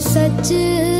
सच।